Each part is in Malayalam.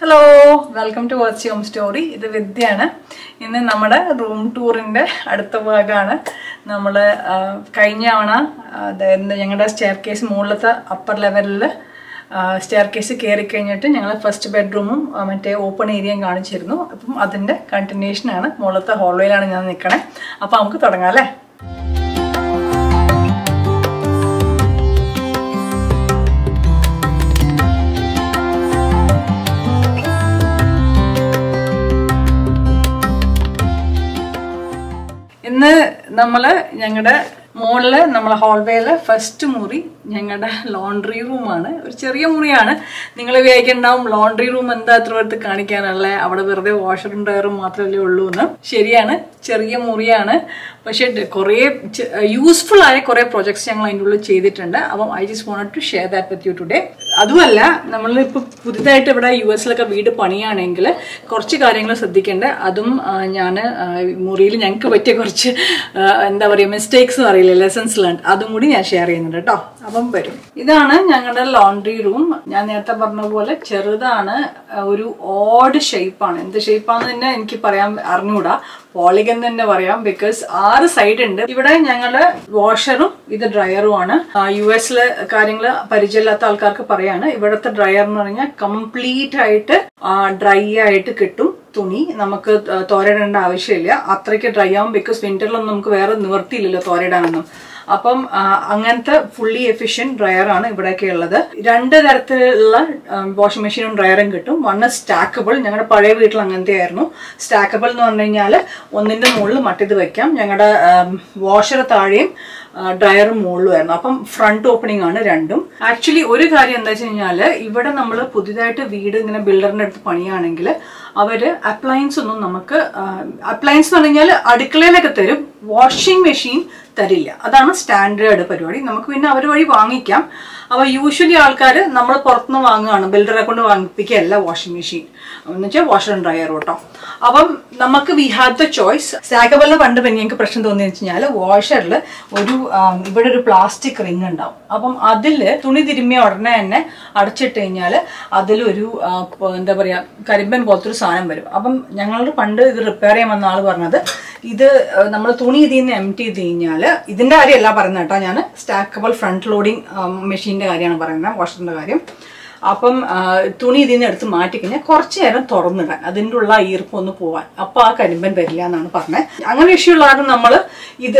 Hello welcome to what's your home story. ഇത് വിദ്യയാണ്. ഇന്ന് നമ്മുടെ റൂം ടൂറിൻ്റെ അടുത്ത ഭാഗമാണ്. നമ്മൾ കഴിഞ്ഞ തവണ ഞങ്ങളുടെ സ്റ്റെയർ കേസ് മുകളിലത്തെ അപ്പർ ലെവലിൽ സ്റ്റെയർ കേസ് കയറി കഴിഞ്ഞിട്ട് ഞങ്ങൾ ഫസ്റ്റ് ബെഡ്റൂമും മറ്റേ ഓപ്പൺ ഏരിയയും കാണിച്ചിരുന്നു. അപ്പം അതിൻ്റെ കണ്ടിന്യൂഷനാണ്. മുകളിലത്തെ ഹോൾവേയിലാണ് ഞാൻ നിൽക്കണേ. അപ്പം നമുക്ക് തുടങ്ങാം അല്ലേ. ഇന്ന് ഞങ്ങളുടെ മോളില് നമ്മളെ ഹോൾവേയിലെ ഫസ്റ്റ് മുറി ഞങ്ങളുടെ ലോണ്ടറി റൂമാണ്. ഒരു ചെറിയ മുറിയാണ്. നിങ്ങൾ വിചാരിക്കുന്നുണ്ടാവും ലോണ്ടറി റൂം എന്താ അത്ര അടുത്ത് കാണിക്കാനല്ലേ, അവിടെ വെറുതെ വാഷറും ഡയറും മാത്രമല്ലേ ഉള്ളൂ എന്ന്. ശരിയാണ്, ചെറിയ മുറിയാണ്. പക്ഷേ കുറേ യൂസ്ഫുൾ ആയ കുറേ പ്രോജക്ട്സ് ഞങ്ങൾ അതിൻ്റെ ഉള്ളിൽ ചെയ്തിട്ടുണ്ട്. അപ്പം I just want to share that with you today. അതുമല്ല, നമ്മളിപ്പോൾ പുതുതായിട്ട് ഇവിടെ US-ലൊക്കെ വീട് പണിയാണെങ്കിൽ കുറച്ച് കാര്യങ്ങൾ ശ്രദ്ധിക്കേണ്ടത്. അതും ഞാൻ മുറിയിൽ ഞങ്ങൾക്ക് പറ്റിയ കുറച്ച് എന്താ പറയുക മിസ്റ്റേക്സ് അറിയില്ല, ലെസൺസ് ലേൺ, അതും കൂടി ഞാൻ ഷെയർ ചെയ്യുന്നുണ്ട് കേട്ടോ. അപ്പം വരും. ഇതാണ് ഞങ്ങളുടെ ലോണ്ടറി റൂം. ഞാൻ നേരത്തെ പറഞ്ഞ പോലെ ചെറുതാണ്. ഒരു ഓഡ് ഷേപ്പാണ്. എന്ത് ഷേപ്പാന്ന് തന്നെ എനിക്ക് പറയാൻ അറിഞ്ഞൂടാ, പോളിഗെന്ന് തന്നെ പറയാം. ബിക്കോസ് 6 സൈഡ് ഉണ്ട്. ഇവിടെ ഞങ്ങളുടെ വാഷറും ഇത് ഡ്രയറുമാണ്. US-ലെ കാര്യങ്ങൾ പരിചയമില്ലാത്ത ആൾക്കാർക്ക് പറയാണ്, ഇവിടുത്തെ ഡ്രയർ എന്ന് പറഞ്ഞാൽ കംപ്ലീറ്റ് ആയിട്ട് ഡ്രൈ ആയിട്ട് കിട്ടും. തുണി നമുക്ക് തോരയിടേണ്ട ആവശ്യമില്ല, അത്രയ്ക്ക് ഡ്രൈ ആവും. ബിക്കോസ് വിന്ററിലൊന്നും നമുക്ക് വേറെ നിവർത്തിയില്ലല്ലോ തോരയിടാനൊന്നും. അപ്പം അങ്ങനത്തെ ഫുള്ളി എഫിഷ്യന്റ് ഡ്രയറാണ് ഇവിടെയൊക്കെ ഉള്ളത്. 2 തരത്തിലുള്ള വാഷിംഗ് മെഷീനും ഡ്രയറും കിട്ടും. One stackable. ഞങ്ങളുടെ പഴയ വീട്ടിൽ അങ്ങനത്തെ ആയിരുന്നു. സ്റ്റാക്കബിൾ എന്ന് പറഞ്ഞു കഴിഞ്ഞാൽ ഒന്നിന്റെ മുകളിൽ മറ്റേത് വയ്ക്കാം. ഞങ്ങളുടെ വാഷർ താഴെയും ഡ്രയർ മുകളിലുമായിരുന്നു. അപ്പം ഫ്രണ്ട് ഓപ്പണിംഗ് ആണ് രണ്ടും. ആക്ച്വലി ഒരു കാര്യം എന്താ വെച്ച് കഴിഞ്ഞാൽ, ഇവിടെ നമ്മൾ പുതിയതായിട്ട് വീട് ഇങ്ങനെ ബിൽഡറിന്റെ അടുത്ത് പണിയാണെങ്കിൽ അവര് അപ്ലയൻസ് ഒന്നും നമുക്ക് അപ്ലയൻസ് എന്ന് പറഞ്ഞാൽ അടുക്കളയിലൊക്കെ തരും, വാഷിംഗ് മെഷീൻ തരില്ല. അതാണ് സ്റ്റാൻഡേർഡ് പരിപാടി. നമുക്ക് പിന്നെ അവർ വഴി വാങ്ങിക്കാം. അപ്പോൾ യൂഷ്വലി ആൾക്കാർ നമ്മൾ പുറത്തുനിന്ന് വാങ്ങുകയാണ്, ബിൽഡറെ കൊണ്ട് വാങ്ങിപ്പിക്കുകയല്ല വാഷിംഗ് മെഷീൻ എന്ന് വെച്ചാൽ വാഷർ ആൻഡ് ഡ്രയർ കേട്ടോ. അപ്പം നമുക്ക് വി ഹാഡ് ദ ചോയ്സ്. സ്റ്റാക്കബിളിന് പണ്ട് പിന്നെ ഞങ്ങൾക്ക് പ്രശ്നം തോന്നിയെന്ന് വെച്ച് കഴിഞ്ഞാൽ വാഷറിൽ ഇവിടെ ഒരു പ്ലാസ്റ്റിക് റിങ് ഉണ്ടാവും. അപ്പം അതിൽ തുണി തിരുമ്മിയ ഉടനെ തന്നെ അടച്ചിട്ട് കഴിഞ്ഞാൽ അതിലൊരു എന്താ പറയുക കരിമ്പൻ പോലത്തെ ഒരു സാധനം വരും. അപ്പം ഞങ്ങളുടെ പണ്ട് ഇത് റിപ്പയർ ചെയ്യാൻ വന്ന ആൾ പറഞ്ഞത്, ഇത് നമ്മൾ തുണി ഇതിൽ നിന്ന് എംപ്റ്റി ചെയ്ത് കഴിഞ്ഞാൽ, ഇതിൻ്റെ കാര്യമല്ല പറയുന്നത് കേട്ടോ, ഞാൻ സ്റ്റാക്കബിൾ ഫ്രണ്ട് ലോഡിങ് മെഷീൻ്റെ കാര്യമാണ് പറയുന്നത്, വാഷറിൻ്റെ കാര്യം. അപ്പം തുണി ഇതിൽ നിന്ന് എടുത്ത് മാറ്റിക്കഴിഞ്ഞാൽ കുറച്ച് നേരം തുറന്നിടാൻ, അതിൻ്റെ ഉള്ള ഈർപ്പൊന്ന് പോവാൻ, അപ്പം ആ കരിമ്പൻ വരില്ല എന്നാണ് പറഞ്ഞത്. അങ്ങനെ ഇഷ്യൂ ഉള്ളത് നമ്മൾ ഇത്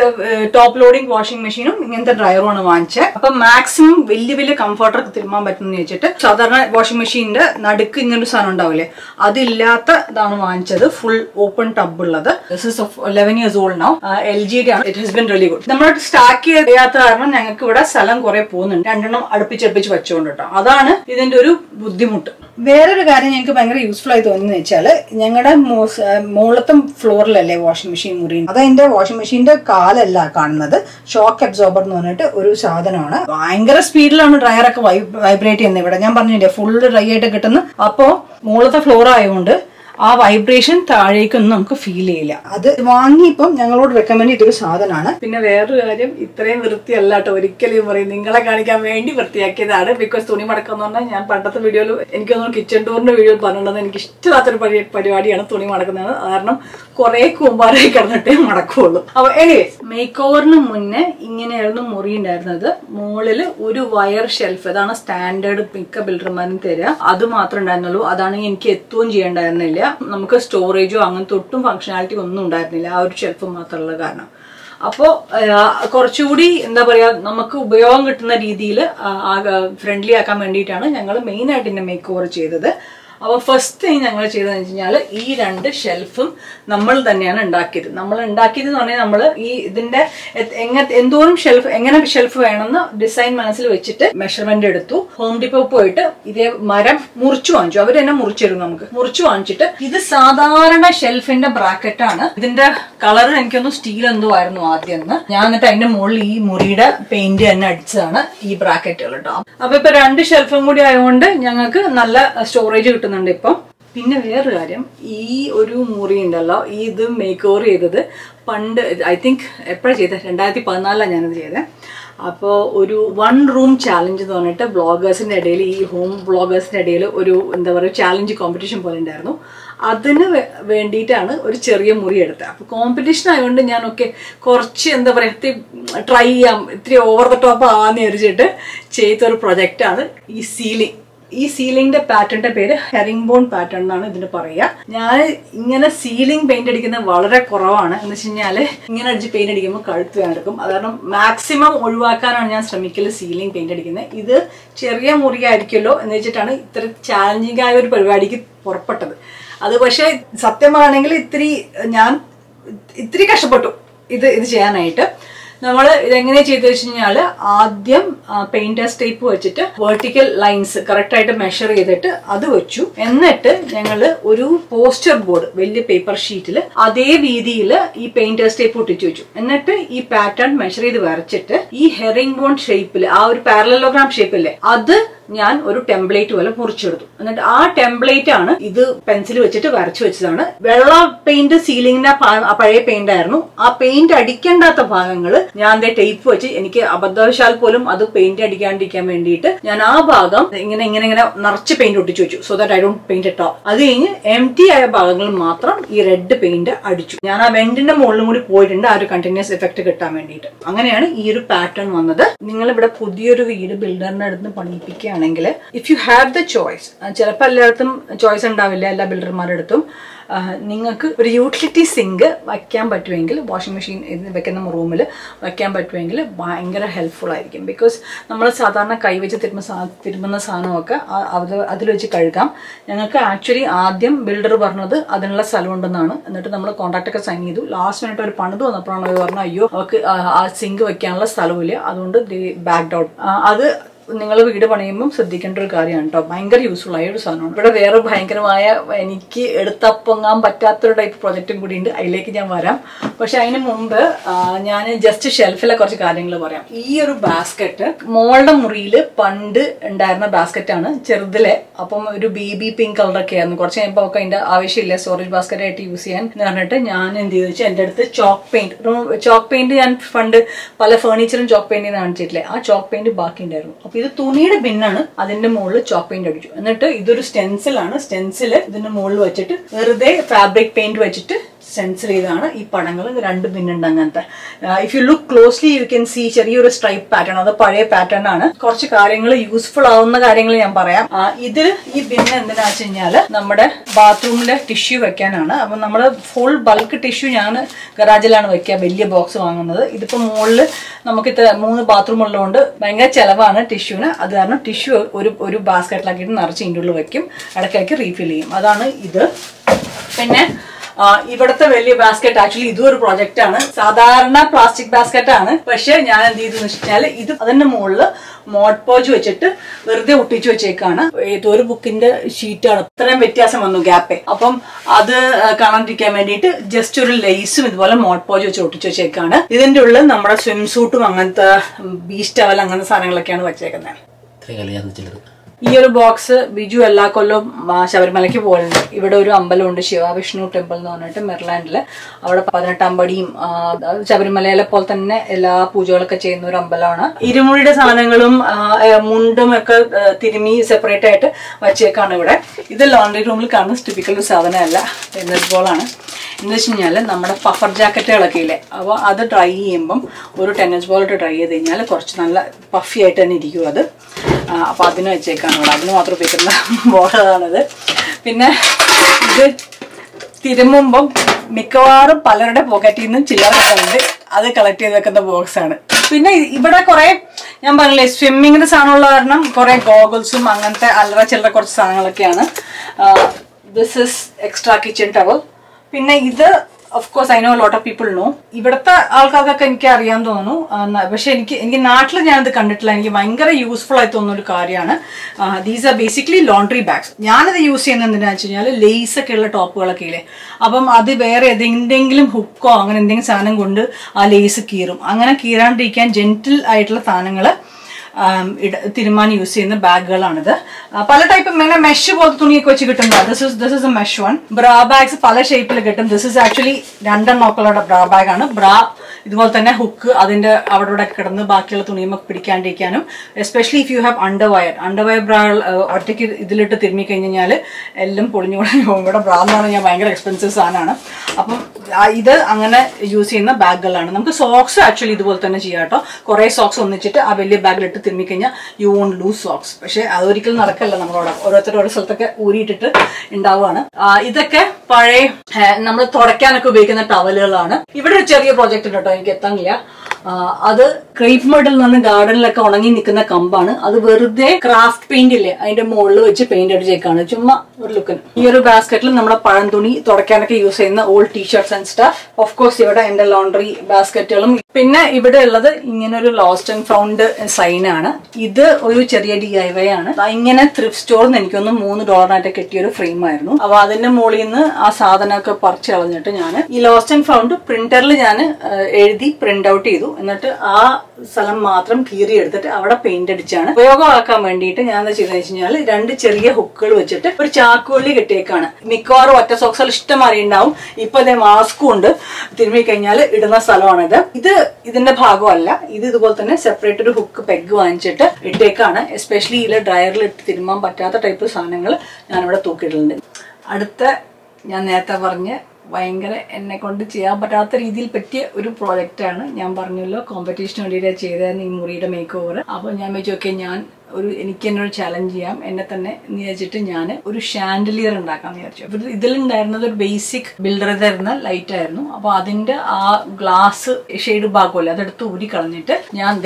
ടോപ്പ് ലോഡിങ് വാഷിംഗ് മെഷീനും ഇങ്ങനത്തെ ഡ്രയറുമാണ് വാങ്ങിച്ചത്. അപ്പം മാക്സിമം വലിയ വലിയ കംഫർട്ടൊക്കെ തിരുമ്മാൻ പറ്റുമെന്ന് ചോദിച്ചിട്ട് സാധാരണ വാഷിംഗ് മെഷീൻ്റെ നടുക്ക് ഇങ്ങനൊരു സാധനം ഉണ്ടാവില്ലേ, അതില്ലാത്ത ഇതാണ് വാങ്ങിച്ചത്. ഫുൾ ഓപ്പൺ ടബ് ഉള്ളത്. This is 11 years old now. LG-യുടെ ആണ്. It has been really good. നമ്മളോട് സ്റ്റാക്ക് ചെയ്യാത്ത കാരണം ഞങ്ങൾക്ക് ഇവിടെ സ്ഥലം കുറെ പോകുന്നുണ്ട്. രണ്ടെണ്ണം അടുപ്പിച്ചടുപ്പിച്ച് വെച്ചുകൊണ്ട് കേട്ടോ. അതാണ് ഇതിൻ്റെ ഒരു ബുദ്ധിമുട്ട്. വേറൊരു കാര്യം ഞങ്ങൾക്ക് ഭയങ്കര യൂസ്ഫുൾ ആയി തോന്നുന്നു വെച്ചാൽ, ഞങ്ങളുടെ മുകളിലത്തെ ഫ്ലോറിലല്ലേ വാഷിംഗ് മെഷീൻ മുറി, അതിന്റെ വാഷിംഗ് മെഷീന്റെ കാലല്ല കാണുന്നത്, ഷോക്ക് അബ്സോർബർ എന്ന് പറഞ്ഞിട്ട് ഒരു സാധനമാണ്. ഭയങ്കര സ്പീഡിലാണ് ഡ്രയറൊക്കെ വൈബ്രേറ്റ് ചെയ്യുന്നത്. ഇവിടെ ഞാൻ പറഞ്ഞില്ലേ ഫുള്ള് ഡ്രൈ ആയിട്ട് കിട്ടുന്നു. അപ്പോൾ മുകളിലത്തെ ഫ്ലോർ ആയതുകൊണ്ട് ആ വൈബ്രേഷൻ താഴേക്കൊന്നും നമുക്ക് ഫീൽ ചെയ്യില്ല. അത് വാങ്ങിയപ്പം ഞങ്ങളോട് റെക്കമെൻഡ് ചെയ്തൊരു സാധനമാണ്. പിന്നെ വേറൊരു കാര്യം, ഇത്രയും വൃത്തിയല്ല കേട്ടോ ഒരിക്കലും പറയും, നിങ്ങളെ കാണിക്കാൻ വേണ്ടി വൃത്തിയാക്കിയതാണ്. ബിക്കോസ് തുണി മടക്കം എന്ന് പറഞ്ഞാൽ ഞാൻ പണ്ടത്തെ വീഡിയോയിൽ എനിക്ക് തോന്നുന്നു കിച്ചൺ ടൂറിന്റെ വീഡിയോയിൽ പറഞ്ഞിട്ടുണ്ടെന്ന്, എനിക്ക് ഇഷ്ടമില്ലാത്തൊരു പരിപാടിയാണ് തുണി മടക്കുന്നത്. കാരണം കുറെ കൂമ്പാരായി കിടന്നിട്ടേ മടക്കുള്ളൂ. അപ്പൊ എനിവേ, മേക്ക് ഓവറിന് മുന്നേ ഇങ്ങനെയായിരുന്നു മുറി ഉണ്ടായിരുന്നത്. മുകളിൽ ഒരു വയർ ഷെൽഫ്, ഇതാണ് സ്റ്റാൻഡേർഡ് മിക്ക ബിൽഡർമാരും തരിക. അത് മാത്രമേ ഉണ്ടായിരുന്നുള്ളൂ. അതാണെങ്കിൽ എനിക്ക് എത്തുകയും ചെയ്യണ്ടായിരുന്നില്ല. നമുക്ക് സ്റ്റോറേജോ അങ്ങനത്തെ ഒട്ടും ഫംഗ്ഷനാലിറ്റി ഒന്നും ഉണ്ടായിരുന്നില്ല, ആ ഒരു ഷെൽഫ് മാത്രമുള്ള കാരണം. അപ്പോൾ കുറച്ചുകൂടി എന്താ പറയുക നമുക്ക് ഉപയോഗം കിട്ടുന്ന രീതിയിൽ ഫ്രണ്ട്ലി ആക്കാൻ വേണ്ടിയിട്ടാണ് ഞങ്ങൾ മെയിനായിട്ട് ഇതിൻ്റെ മേക്ക് ഓവർ ചെയ്തത്. അപ്പോൾ ഫസ്റ്റ് തിങ് ഞങ്ങൾ ചെയ്തതെന്ന് വെച്ച് കഴിഞ്ഞാൽ, ഈ 2 ഷെൽഫും നമ്മൾ തന്നെയാണ് ഉണ്ടാക്കിയത്. നമ്മൾ ഉണ്ടാക്കിയതെന്ന് പറഞ്ഞാൽ നമ്മൾ ഈ ഇതിന്റെ എന്തോരം ഷെൽഫ്, എങ്ങനെ ഷെൽഫ് വേണമെന്ന് ഡിസൈൻ മനസ്സിൽ വെച്ചിട്ട് മെഷർമെന്റ് എടുത്തു. ഹോം ഡിപ്പോ പോയിട്ട് ഇതേ മരം മുറിച്ചു വാങ്ങിച്ചു. അവർ തന്നെ മുറിച്ചിരുന്നു നമുക്ക്. മുറിച്ചു വാങ്ങിച്ചിട്ട് ഇത് സാധാരണ ഷെൽഫിന്റെ ബ്രാക്കറ്റാണ്. ഇതിന്റെ കളർ എനിക്കൊന്നും സ്റ്റീൽ എന്തോ ആയിരുന്നു ആദ്യം. ഞാൻ എന്നിട്ട് അതിന്റെ മുകളിൽ ഈ മുറിയുടെ പെയിന്റ് തന്നെ അടിച്ചതാണ് ഈ ബ്രാക്കറ്റുകൾ കേട്ടോ. അപ്പൊ ഇപ്പൊ 2 ഷെൽഫും കൂടി ആയതുകൊണ്ട് ഞങ്ങൾക്ക് നല്ല സ്റ്റോറേജ് കിട്ടും. ഇപ്പം പിന്നെ വേറൊരു കാര്യം, ഈ ഒരു മുറി ഉണ്ടല്ലോ, ഈ ഇത് മേക്ക് ഓവർ ചെയ്തത് പണ്ട് ഐ തിങ്ക് എപ്പോഴാണ് ചെയ്തത്, 2014 ഞാനത് ചെയ്തത്. അപ്പോൾ ഒരു വൺ റൂം ചാലഞ്ച് എന്ന് പറഞ്ഞിട്ട് ബ്ലോഗേഴ്സിൻ്റെ ഇടയിൽ ഈ ഹോം ബ്ലോഗേഴ്സിൻ്റെ ഇടയിൽ ഒരു എന്താ പറയുക ചാലഞ്ച് കോമ്പറ്റീഷൻ പോലെ ഉണ്ടായിരുന്നു. അതിന് വേണ്ടിയിട്ടാണ് ഒരു ചെറിയ മുറി എടുത്തത്. അപ്പോൾ കോമ്പറ്റീഷൻ ആയതുകൊണ്ട് ഞാനൊക്കെ കുറച്ച് എന്താ പറയുക ഇത്തിരി ട്രൈ ചെയ്യാം, ഇത്തിരി ഓവർ ദ ടോപ്പ് ആവാന്ന് വിചാരിച്ചിട്ട് ചെയ്തൊരു പ്രൊജക്റ്റാണ് ഈ സീലിംഗ്. ഈ സീലിംഗിന്റെ പാറ്റേണിന്റെ പേര് ഹെറിംഗ്ബോൺ പാറ്റേൺ എന്നാണ് ഇതിന് പറയുക. ഞാൻ ഇങ്ങനെ സീലിംഗ് പെയിന്റ് അടിക്കുന്നത് വളരെ കുറവാണ്. എന്ന് വെച്ച് കഴിഞ്ഞാല് ഇങ്ങനെ അടിച്ച് പെയിന്റ് അടിക്കുമ്പോൾ കഴുത്ത് വേണ്ടെടുക്കും. അത് കാരണം മാക്സിമം ഒഴിവാക്കാനാണ് ഞാൻ ശ്രമിക്കല് സീലിംഗ് പെയിന്റ് അടിക്കുന്നത്. ഇത് ചെറിയ മുറിയായിരിക്കുമല്ലോ എന്ന് വെച്ചിട്ടാണ് ഇത്ര ചാലഞ്ചിങ് ആയ ഒരു പരിപാടിക്ക് പുറപ്പെട്ടത്. അത് പക്ഷേ സത്യമാണെങ്കിൽ ഇത്തിരി കഷ്ടപ്പെട്ടു ഇത് ചെയ്യാനായിട്ട്. നമ്മൾ ഇതെങ്ങനെ ചെയ്തു വെച്ച് കഴിഞ്ഞാൽ ആദ്യം പെയിന്റേഴ്സ് ടേപ്പ് വെച്ചിട്ട് വെർട്ടിക്കൽ ലൈൻസ് കറക്റ്റായിട്ട് മെഷർ ചെയ്തിട്ട് അത് വെച്ചു. എന്നിട്ട് ഞങ്ങൾ ഒരു പോസ്റ്റർ ബോർഡ് വലിയ പേപ്പർ ഷീറ്റിൽ അതേ രീതിയിൽ ഈ പെയിന്റേഴ്സ് ടേപ്പ് ഒട്ടിച്ചു വെച്ചു. എന്നിട്ട് ഈ പാറ്റേൺ മെഷർ ചെയ്ത് വരച്ചിട്ട് ഈ ഹെറിംഗ്ബോൺ ഷേപ്പിൽ ആ ഒരു പാരലലോഗ്രാം ഷേപ്പില്ലേ അത് ഞാൻ ഒരു ടെംപ്ലേറ്റ് പോലെ മുറിച്ചെടുത്തു. എന്നിട്ട് ആ ടെംപ്ലേറ്റ് ആണ് ഇത് പെൻസിൽ വെച്ചിട്ട് വരച്ചു വെച്ചതാണ്. വെള്ള പെയിന്റ് സീലിംഗിന്റെ പഴയ പെയിന്റ് ആയിരുന്നു. ആ പെയിന്റ് അടിക്കേണ്ടാത്ത ഭാഗങ്ങൾ ഞാൻ അതേ ടേപ്പ് വെച്ച് എനിക്ക് അബദ്ധവശാൽ പോലും അത് പെയിന്റ് അടിക്കാണ്ടിരിക്കാൻ വേണ്ടിയിട്ട് ഞാൻ ആ ഭാഗം ഇങ്ങനെ ഇങ്ങനെ ഇങ്ങനെ നിറച്ച് പെയിന്റ് ഒട്ടിച്ചു വെച്ചു. So that I don't paint it off. അത് കഴിഞ്ഞ് എംപ്റ്റി ആയ ഭാഗങ്ങൾ മാത്രം ഈ റെഡ് പെയിന്റ് അടിച്ചു. ഞാൻ ആ വെന്റിന്റെ മുകളിലും കൂടി പോയിട്ടുണ്ട് ആ ഒരു കണ്ടിന്യൂസ് എഫക്ട് കിട്ടാൻ വേണ്ടിയിട്ട്. അങ്ങനെയാണ് ഈ ഒരു പാറ്റേൺ വന്നത്. നിങ്ങൾ ഇവിടെ പുതിയൊരു വീട് ബിൽഡറിന്റെ അടുത്ത് പണിയിപ്പിക്കുക ണെങ്കിൽ if you have the choice, ചിലപ്പോൾ എല്ലായിടത്തും ചോയ്സ് ഉണ്ടാവില്ല, എല്ലാ ബിൽഡർമാരുടെ അടുത്തും നിങ്ങൾക്ക് ഒരു യൂട്ടിലിറ്റി സിങ്ക് വയ്ക്കാൻ പറ്റുമെങ്കിൽ, വാഷിംഗ് മെഷീൻ വെക്കുന്ന റൂമിൽ വയ്ക്കാൻ പറ്റുമെങ്കിൽ ഭയങ്കര ഹെൽപ്ഫുൾ ആയിരിക്കും. ബിക്കോസ് നമ്മൾ സാധാരണ കൈവച്ച് തിരുമ്പുന്ന സാധനമൊക്കെ അതിൽ വെച്ച് കഴുകാം. ഞങ്ങൾക്ക് ആക്ച്വലി ആദ്യം ബിൽഡർ പറഞ്ഞത് അതിനുള്ള സ്ഥലമുണ്ടെന്നാണ്. എന്നിട്ട് നമ്മൾ കോൺട്രാക്റ്റൊക്കെ സൈൻ ചെയ്തു. ലാസ്റ്റ് മിനിറ്റ് അവർ പണിത് വന്നപ്പോഴാണ് അവർ പറഞ്ഞത് അയ്യോ അവർക്ക് ആ സിങ്ക് വയ്ക്കാനുള്ള സ്ഥലമില്ല, അതുകൊണ്ട് ബാക്ക് ഡൗൺ. അത് നിങ്ങൾ വീട് പണിയുമ്പം ശ്രദ്ധിക്കേണ്ട ഒരു കാര്യമാണ് കേട്ടോ. ഭയങ്കര യൂസ്ഫുൾ ആയ ഒരു സാധനമാണ്. ഇവിടെ വേറെ ഭയങ്കരമായ എനിക്ക് എടുത്തപ്പൊങ്ങാൻ പറ്റാത്തൊരു ടൈപ്പ് പ്രൊജക്റ്റും കൂടി ഉണ്ട്, അതിലേക്ക് ഞാൻ വരാം. പക്ഷെ അതിന് മുമ്പ് ഞാൻ ജസ്റ്റ് ഷെൽഫിലെ കുറച്ച് കാര്യങ്ങൾ പറയാം. ഈ ഒരു ബാസ്ക്കറ്റ് മോളുടെ മുറിയിൽ പണ്ട് ഉണ്ടായിരുന്ന ബാസ്ക്കറ്റാണ്, ചെറുതിലെ. അപ്പം ഒരു ബേബി പിങ്ക് കളറൊക്കെ ആയിരുന്നു. കുറച്ച് കഴിയുമ്പോൾ ഒക്കെ അതിൻ്റെ ആവശ്യമില്ല സ്റ്റോറേജ് ബാസ്ക്കറ്റ് ആയിട്ട് യൂസ് ചെയ്യാൻ എന്ന് പറഞ്ഞിട്ട് ഞാൻ എന്ത് ചെയ്തു വെച്ചാൽ എൻ്റെ അടുത്ത് ചോക്ക് പെയിന്റ് ഞാൻ പണ്ട് പല ഫേർണിച്ചറും ചോക്ക് പെയിന്റ് കാണിച്ചിട്ടില്ലേ, ആ ചോക്ക് പെയിന്റ് ബാക്കി ഉണ്ടായിരുന്നു. ഇത് തുണിയുടെ ബിന്നാണ്, അതിന്റെ മുകളിൽ ചോക്ക് പെയിന്റ് അടിച്ചു. എന്നിട്ട് ഇതൊരു സ്റ്റെൻസിലാണ്. സ്റ്റെൻസില് ഇതിന്റെ മുകളിൽ വെച്ചിട്ട് വെറുതെ ഫാബ്രിക് പെയിന്റ് വെച്ചിട്ട് സ്റ്റെൻസിൽ ചെയ്താണ് ഈ പടങ്ങൾ. രണ്ട് ബിന്നുണ്ട് അങ്ങനത്തെ. If you look closely you can see ചെറിയൊരു സ്ട്രൈപ്പ് പാറ്റേൺ, അത് പഴയ പാറ്റേൺ ആണ്. കുറച്ച് കാര്യങ്ങൾ യൂസ്ഫുൾ ആവുന്ന കാര്യങ്ങൾ ഞാൻ പറയാം. ഇതിൽ ഈ ബിന്ന് എന്തിനാ വെച്ച് കഴിഞ്ഞാൽ നമ്മുടെ ബാത്റൂമിലെ ടിഷ്യൂ വെക്കാനാണ്. അപ്പം നമ്മൾ ഫുൾ ബൾക്ക് ടിഷ്യൂ ഞാൻ ഗരാജിലാണ് വെക്കുക, വലിയ ബോക്സ് വാങ്ങുന്നത്. ഇതിപ്പോൾ മുകളിൽ നമുക്ക് ഇത്ര 3 ബാത്റൂം ഉള്ളതുകൊണ്ട് ഭയങ്കര ചിലവാണ് ടിഷ്യൂവിന്. അത് കാരണം ടിഷ്യൂ ഒരു ബാസ്ക്കറ്റിലാക്കിയിട്ട് നിറച്ച് ഇതിൻ്റെ ഉള്ളിൽ വെക്കും, ഇടയ്ക്കിടയ്ക്ക് റീഫിൽ ചെയ്യും. അതാണ് ഇത്. പിന്നെ ഇവിടുത്തെ വലിയ ബാസ്ക്കറ്റ് ആക്ച്വലി ഇതും ഒരു പ്രോജക്റ്റ് ആണ്. സാധാരണ പ്ലാസ്റ്റിക് ബാസ്ക്കറ്റ് ആണ്, പക്ഷെ ഞാൻ എന്ത് ചെയ്തെന്ന് വെച്ചാൽ ഇത് അതിന്റെ മുകളിൽ മോഡ് പോജ് വെച്ചിട്ട് വെറുതെ ഒട്ടിച്ചു വെച്ചേക്കാണ്. ഏതൊരു ബുക്കിന്റെ ഷീറ്റാണ്, ഇത്രയും വ്യത്യാസം വന്നു ഗ്യാപ്പേ. അപ്പം അത് കാണാതിരിക്കാൻ വേണ്ടിയിട്ട് ജസ്റ്റ് ഒരു ലേസും ഇതുപോലെ മോഡ് പോജ് വെച്ച് ഒട്ടിച്ചു വെച്ചേക്കാണ്. ഇതിന്റെ ഉള്ളിൽ നമ്മുടെ സ്വിം സൂട്ടും അങ്ങനത്തെ ബീച്ച് ടവൽ അങ്ങനത്തെ സാധനങ്ങളൊക്കെയാണ് വെച്ചേക്കുന്നത്. ഈ ഒരു ബോക്സ് ബിജു എല്ലാ കൊല്ലവും ശബരിമലയ്ക്ക് പോകലുണ്ട്. ഇവിടെ ഒരു അമ്പലമുണ്ട് ശിവവിഷ്ണു ടെമ്പിൾ എന്ന് പറഞ്ഞിട്ട് മെർലാൻഡില്. അവിടെ 18 പടിയും ശബരിമലയിലെ പോലെ തന്നെ എല്ലാ പൂജകളൊക്കെ ചെയ്യുന്ന ഒരു അമ്പലമാണ്. ഇരുമുടിയുടെ സാധനങ്ങളും മുണ്ടും ഒക്കെ തിരുമി സെപ്പറേറ്റ് ആയിട്ട് വച്ചേക്കാണ് ഇവിടെ. ഇത് ലോണ്ടറി റൂമിൽ കാണുന്ന ടിപ്പിക്കൽ ഒരു സാധനമല്ല, ടെന്നസ്ബോളാണ്. എന്ന് വെച്ച് കഴിഞ്ഞാൽ നമ്മുടെ പഫർ ജാക്കറ്റുകളൊക്കെ ഇല്ലേ, അപ്പോൾ അത് ഡ്രൈ ചെയ്യുമ്പം ഒരു ടെന്നസ് ബോൾ ഇട്ട് ഡ്രൈ ചെയ്ത് കഴിഞ്ഞാൽ കുറച്ച് നല്ല പഫി ആയിട്ട് തന്നെ ഇരിക്കും അത്. അപ്പം അതിന് വെച്ചേക്കാണ് ഇവിടെ, അതിന് മാത്രം ഉപയോഗിക്കുന്ന ബോളാണത്. പിന്നെ ഇത് തിരുമ്മുമ്പം മിക്കവാറും പലരുടെ പോക്കറ്റിൽ നിന്നും ചില്ലറകളുണ്ട്, അത് കളക്ട് ചെയ്ത് വെക്കുന്ന ബോക്സാണ്. പിന്നെ ഇവിടെ കുറേ ഞാൻ പറഞ്ഞില്ലേ സ്വിമ്മിങ്ങിൻ്റെ സാധനമുള്ള കാരണം കുറേ ഗോഗിൾസും അങ്ങനത്തെ അല്ലറ ചില്ലറ കുറച്ച് സാധനങ്ങളൊക്കെയാണ്. This is extra kitchen towel. പിന്നെ ഇത് of course I know lot of people know, ഇവിടുത്തെ ആൾക്കാർക്കൊക്കെ എനിക്ക് അറിയാൻ തോന്നുന്നു. പക്ഷെ എനിക്ക് നാട്ടിൽ ഞാനത് കണ്ടിട്ടില്ല. എനിക്ക് ഭയങ്കര യൂസ്ഫുൾ ആയി തോന്നുന്ന ഒരു കാര്യമാണ്. These are basically laundry bags. ഞാനത് യൂസ് ചെയ്യുന്നത് എന്താണെന്ന് വെച്ച് കഴിഞ്ഞാൽ ലേസൊക്കെ ഉള്ള ടോപ്പുകളൊക്കെ ഇല്ലേ, അപ്പം അത് വേറെ എന്തെങ്കിലും ഹുക്കോ അങ്ങനെ എന്തെങ്കിലും സാധനം കൊണ്ട് ആ ലേസ് കീറും. അങ്ങനെ കീറാണ്ടിരിക്കാൻ ജെന്റിൽ ആയിട്ടുള്ള സാധനങ്ങൾ തിരുമാനം യൂസ് ചെയ്യുന്ന ബാഗുകളാണിത്. പല ടൈപ്പ് ഇങ്ങനെ മെഷ് പോലത്തെ തുണിയൊക്കെ വെച്ച് കിട്ടുന്നത്. This is a mesh one. Bra bags പല ഷേപ്പിൽ കിട്ടും. ദിസ് ഇസ് ആക്ച്വലി 2 എണ്ണമൊക്കെയുള്ള ബ്രാ ബാഗാണ്. ബ്രാ ഇതുപോലെ ഹുക്ക് അതിന്റെ അവിടെവിടെ കിടന്ന് ബാക്കിയുള്ള തുണിമൊക്കെ പിടിക്കാണ്ടിരിക്കാനും especially if you have underwire bra ഒറ്റയ്ക്ക് ഇതിലിട്ട് തിരുമ്മി കഴിഞ്ഞാൽ എല്ലാം പൊളിഞ്ഞു പോകും. ഇവിടെ ബ്രാ എന്ന് പറഞ്ഞാൽ ഭയങ്കര എക്സ്പെൻസീവ് സാധനമാണ്. അപ്പം ഇത് അങ്ങനെ യൂസ് ചെയ്യുന്ന ബാഗുകളാണ്. നമുക്ക് സോക്സ് ആക്ച്വലി ഇതുപോലെ തന്നെ ചെയ്യാം കേട്ടോ. കുറേ സോക്സ് ഒന്നിച്ചിട്ട് ആ വലിയ ബാഗിലിട്ട് തിരുമ്മി കഴിഞ്ഞാൽ യു വോണ്ട് ലൂസ് സോക്സ്. പക്ഷെ അതൊരിക്കലും നടക്കല്ല. നമ്മളോട് ഓരോരുത്തരും ഓരോ സ്ഥലത്തൊക്കെ ഊരിയിട്ടിട്ട് ഉണ്ടാവുകയാണ്. ഇതൊക്കെ പഴയ നമ്മൾ തുടയ്ക്കാനൊക്കെ ഉപയോഗിക്കുന്ന ടവലുകളാണ്. ഇവിടെ ഒരു ചെറിയ പ്രോജക്റ്റ് ഉണ്ട് കേട്ടോ, എനിക്ക് എത്താനില്ല. അത് ക്രേപ്പ് മെഡൽ എന്ന് പറഞ്ഞ ഗാർഡനിലൊക്കെ ഉണങ്ങി നിൽക്കുന്ന കമ്പാണ്. അത് വെറുതെ ക്രാഫ്റ്റ് പെയിന്റ് ഇല്ലേ അതിന്റെ മുകളിൽ വെച്ച് പെയിന്റ് അടിച്ചേക്കാണ്, ചുമ്മാ ഒരു ലുക്കിന്. ഈ ഒരു ബാസ്ക്കറ്റിൽ നമ്മുടെ പഴം തുണി തുടയ്ക്കാനൊക്കെ യൂസ് ചെയ്യുന്ന old t-shirts and stuff. Of course ഇവിടെ എന്റെ ലോണ്ടറി ബാസ്ക്കറ്റുകളും. പിന്നെ ഇവിടെ ഉള്ളത് ഇങ്ങനൊരു ലോസ്റ്റ് ആൻഡ് ഫൗണ്ട് സൈനാണ്. ഇത് ഒരു ചെറിയ DIY ആണ്. ഇങ്ങനെ ത്രിഫ്റ്റ് സ്റ്റോറിൽ നിന്ന് എനിക്കൊന്ന് $3 കിട്ടിയ ഒരു ഫ്രെയിം ആയിരുന്നു. അപ്പൊ അതിന്റെ മുകളിൽ നിന്ന് ആ സാധനമൊക്കെ പറിച്ചു കളഞ്ഞിട്ട് ഞാൻ ഈ ലോസ്റ്റ് ആൻഡ് ഫൗണ്ട് പ്രിന്ററിൽ ഞാൻ എഴുതി പ്രിന്റ് ഔട്ട് ചെയ്തു. എന്നിട്ട് ആ സ്ഥലം മാത്രം കീറി എടുത്തിട്ട് അവിടെ പെയിന്റ് അടിച്ചാണ്. ഉപയോഗമാക്കാൻ വേണ്ടിയിട്ട് ഞാൻ എന്താ ചെയ്തെന്ന് വെച്ച് കഴിഞ്ഞാൽ രണ്ട് ചെറിയ ഹുക്കുകൾ വെച്ചിട്ട് ഒരു ചാക്കുള്ളി കെട്ടിയേക്കാണ്. മിക്കവാറും ഒറ്റ സോക്സുകൾ ഇഷ്ടം അറിയുണ്ടാവും. ഇപ്പൊ അതേ മാസ്കും ഉണ്ട്, തിരുമ്മി കഴിഞ്ഞാൽ ഇടുന്ന സ്ഥലമാണിത്. ഇത് ഇതിന്റെ ഭാഗമല്ല, ഇത് ഇതുപോലെ തന്നെ സെപ്പറേറ്റ് ഒരു ഹുക്ക് പെഗ് വാങ്ങിച്ചിട്ട് ഇട്ടേക്കാണ്. എസ്പെഷ്യലി ഇതിൽ ഡ്രയറിൽ ഇട്ട് തിരുമ്മാൻ പറ്റാത്ത ടൈപ്പ് സാധനങ്ങൾ ഞാനിവിടെ തൂക്കിയിട്ടുണ്ട്. അടുത്ത ഞാൻ നേരത്തെ പറഞ്ഞ് ഭയങ്കര എന്നെ കൊണ്ട് ചെയ്യാൻ പറ്റാത്ത രീതിയിൽ പറ്റിയ ഒരു പ്രോജക്റ്റാണ്. ഞാൻ പറഞ്ഞല്ലോ കോമ്പറ്റീഷന് വേണ്ടിയിട്ട് ചെയ്തായിരുന്നു ഈ മുറിയുടെ മേക്ക് ഓവർ. അപ്പോൾ ഞാൻ വെച്ചൊക്കെ ഞാൻ എനിക്ക് തന്നെ ഒരു ചലഞ്ച് ചെയ്യാം എന്നെ തന്നെ എന്ന് വിചാരിച്ചിട്ട് ഞാൻ ഒരു ഷാൻഡലിയർ ഉണ്ടാക്കാന്ന് വിചാരിച്ചു. ഇതിലുണ്ടായിരുന്നത് ഒരു ബേസിക് ബിൽഡർ തരുന്ന ലൈറ്റ് ആയിരുന്നു. അപ്പൊ അതിന്റെ ആ ഗ്ലാസ് ഷെയ്ഡ് ഭാഗമല്ലേ അതെടുത്ത് ഊരി കളഞ്ഞിട്ട് ഞാൻ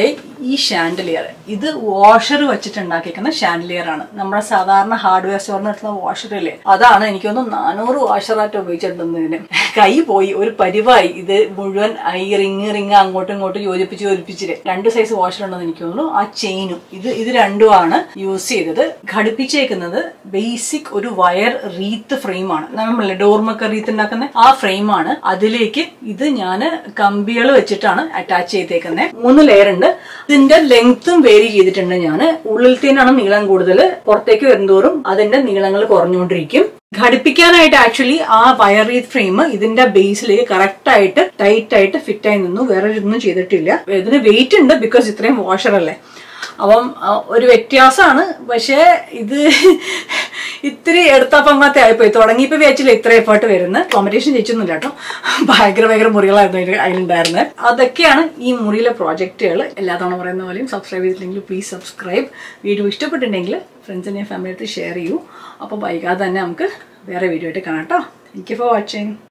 ഈ ഷാൻഡലിയർ, ഇത് വാഷർ വെച്ചിട്ട് ഉണ്ടാക്കിയിരിക്കുന്ന ഷാൻഡലിയർ ആണ്. നമ്മുടെ സാധാരണ ഹാർഡ്വെയർ സ്റ്റോറിൽ എടുക്കുന്ന വാഷർ ഇല്ലേ അതാണ്. എനിക്കൊന്ന് 400 വാഷറായിട്ട് ഉപയോഗിച്ചിട്ടുണ്ടെന്നതിന് കൈ പോയി ഒരു പരിവായി. ഇത് മുഴുവൻ ഈ റിങ് അങ്ങോട്ടും ഇങ്ങോട്ടും യോജിപ്പിച്ചിട്ട് 2 സൈസ് വാഷർ ഉണ്ടെന്ന് എനിക്ക് തോന്നുന്നു. ആ ചെയിനും ഇത് രണ്ടുമാണ് യൂസ് ചെയ്തത്. ഘടിപ്പിച്ചേക്കുന്നത് ബേസിക് ഒരു വയർ റീത്ത് ഫ്രെയിമാണ്. നമ്മളെ ഡോർമൊക്കെ റീത്ത് ഉണ്ടാക്കുന്ന ആ ഫ്രെയിമാണ്. അതിലേക്ക് ഇത് ഞാൻ കമ്പികൾ വെച്ചിട്ടാണ് അറ്റാച്ച് ചെയ്തേക്കുന്നത്. 3 ലെയർ ഉണ്ട്. ഇതിന്റെ ലെങ്ത്തും വേരി ചെയ്തിട്ടുണ്ട്. ഞാൻ ഉള്ളിലത്തേനാണ് നീളം കൂടുതൽ, പുറത്തേക്ക് വരുന്നതോറും അതിന്റെ നീളങ്ങൾ കുറഞ്ഞുകൊണ്ടിരിക്കും. ഘടിപ്പിക്കാനായിട്ട് ആക്ച്വലി ആ വയർ റീത്ത് ഫ്രെയിം ഇതിന്റെ ബേസിലേക്ക് കറക്റ്റ് ആയിട്ട് ടൈറ്റ് ആയിട്ട് ഫിറ്റ് ആയി നിന്നു. വേറെ ഒന്നും ചെയ്തിട്ടില്ല. ഇതിന് വെയിറ്റ് ഉണ്ട് ബിക്കോസ് ഇത്രയും വാഷർ അല്ലേ. അപ്പം ഒരു വ്യത്യാസമാണ്. പക്ഷേ ഇത് ഇത്തിരി എടുത്തപ്പങ്ങാത്തെ ആയിപ്പോയി. തുടങ്ങിയപ്പോൾ വിചാരിച്ചില്ല ഇത്ര എഫേർട്ട് വരുന്നത്. കോമ്പറ്റീഷൻ ജയിച്ചൊന്നുമില്ല കേട്ടോ. ഭയങ്കര മുറികളായിരുന്നു അതിലുണ്ടായിരുന്നത്. അതൊക്കെയാണ് ഈ മുറിയിലെ പ്രോജക്റ്റുകൾ. എല്ലാ തവണ പറയുന്ന പോലെയും സബ്സ്ക്രൈബ് ചെയ്തിട്ടില്ലെങ്കിൽ പ്ലീസ് സബ്സ്ക്രൈബ്. വീഡിയോ ഇഷ്ടപ്പെട്ടിട്ടുണ്ടെങ്കിൽ ഫ്രണ്ട്സിനെയും ഫാമിലിയായിട്ട് ഷെയർ ചെയ്യൂ. അപ്പോൾ വൈകാതെ തന്നെ നമുക്ക് വേറെ വീഡിയോ ആയിട്ട് കാണാം കേട്ടോ. Thank you for watching.